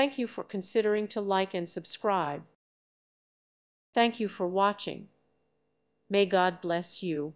Thank you for considering to like and subscribe. Thank you for watching. May God bless you.